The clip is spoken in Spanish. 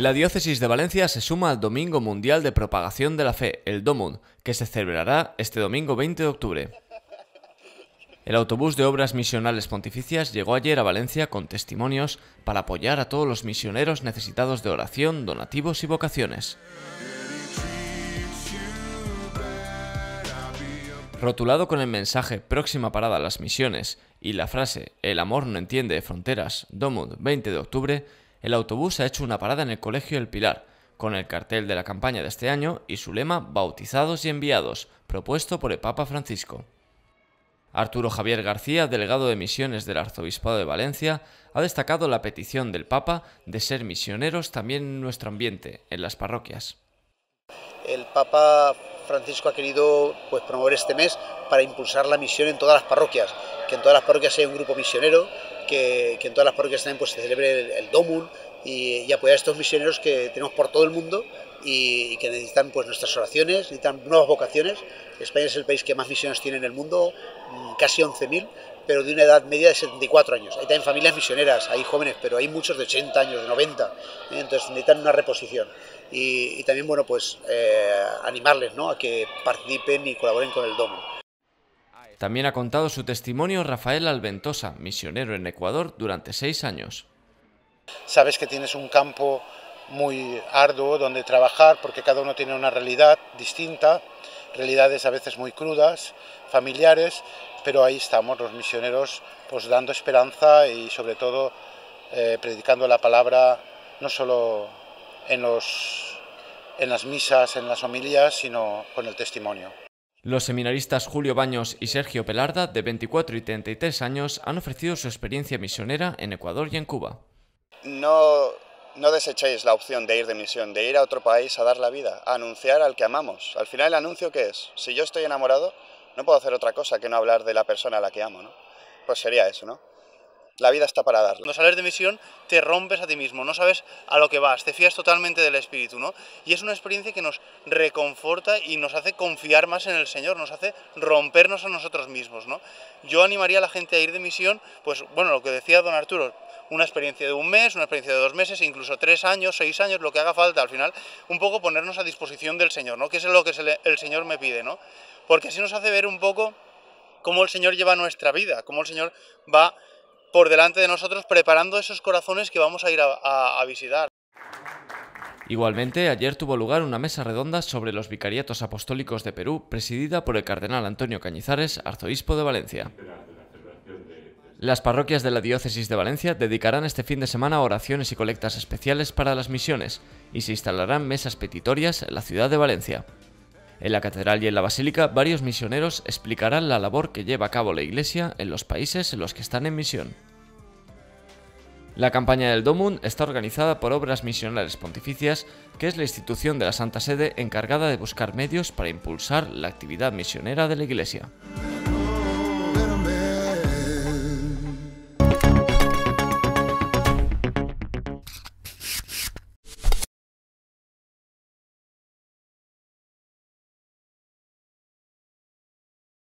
La Diócesis de Valencia se suma al Domingo Mundial de Propagación de la Fe, el DOMUN, que se celebrará este domingo 20 de octubre. El autobús de Obras Misionales Pontificias llegó ayer a Valencia con testimonios para apoyar a todos los misioneros necesitados de oración, donativos y vocaciones. Rotulado con el mensaje "Próxima parada a las misiones" y la frase "El amor no entiende fronteras, DOMUN 20 de octubre", el autobús ha hecho una parada en el Colegio El Pilar, con el cartel de la campaña de este año y su lema "Bautizados y enviados", propuesto por el Papa Francisco. Arturo Javier García, delegado de misiones del Arzobispado de Valencia, ha destacado la petición del Papa de ser misioneros también en nuestro ambiente, en las parroquias. El Papa Francisco ha querido promover este mes para impulsar la misión en todas las parroquias, que en todas las parroquias haya un grupo misionero, que en todas las parroquias también se celebre el DOMUN y apoyar a estos misioneros que tenemos por todo el mundo y que necesitan nuestras oraciones, necesitan nuevas vocaciones. España es el país que más misiones tiene en el mundo, casi 11.000, pero de una edad media de 74 años. Hay también familias misioneras, hay jóvenes, pero hay muchos de 80 años, de 90, entonces necesitan una reposición. Y también, animarles, ¿no?, a que participen y colaboren con el DOMUN. También ha contado su testimonio Rafael Alventosa, misionero en Ecuador durante 6 años. Sabes que tienes un campo muy arduo donde trabajar porque cada uno tiene una realidad distinta, realidades a veces muy crudas, familiares, pero ahí estamos los misioneros dando esperanza y sobre todo predicando la palabra no solo en las misas, en las homilías, sino con el testimonio. Los seminaristas Julio Baños y Sergio Pelarda, de 24 y 33 años, han ofrecido su experiencia misionera en Ecuador y en Cuba. No desechéis la opción de ir de misión, de ir a otro país a dar la vida, a anunciar al que amamos. Al final, ¿el anuncio qué es? Si yo estoy enamorado, no puedo hacer otra cosa que no hablar de la persona a la que amo, ¿no? Pues sería eso, ¿no? La vida está para darla. Cuando sales de misión te rompes a ti mismo, no sabes a lo que vas, te fías totalmente del Espíritu, ¿no? Y es una experiencia que nos reconforta y nos hace confiar más en el Señor, nos hace rompernos a nosotros mismos, ¿no? Yo animaría a la gente a ir de misión, lo que decía don Arturo, una experiencia de un mes, una experiencia de 2 meses, incluso 3 años, 6 años, lo que haga falta al final, un poco ponernos a disposición del Señor, ¿no? Que es lo que el Señor me pide, ¿no? Porque así nos hace ver un poco cómo el Señor lleva nuestra vida, cómo el Señor va por delante de nosotros, preparando esos corazones que vamos a ir a visitar. Igualmente, ayer tuvo lugar una mesa redonda sobre los vicariatos apostólicos de Perú, presidida por el Cardenal Antonio Cañizares, arzobispo de Valencia. Las parroquias de la Diócesis de Valencia dedicarán este fin de semana oraciones y colectas especiales para las misiones, y se instalarán mesas petitorias en la ciudad de Valencia. En la Catedral y en la Basílica, varios misioneros explicarán la labor que lleva a cabo la Iglesia en los países en los que están en misión. La campaña del DOMUN está organizada por Obras Misionales Pontificias, que es la institución de la Santa Sede encargada de buscar medios para impulsar la actividad misionera de la Iglesia.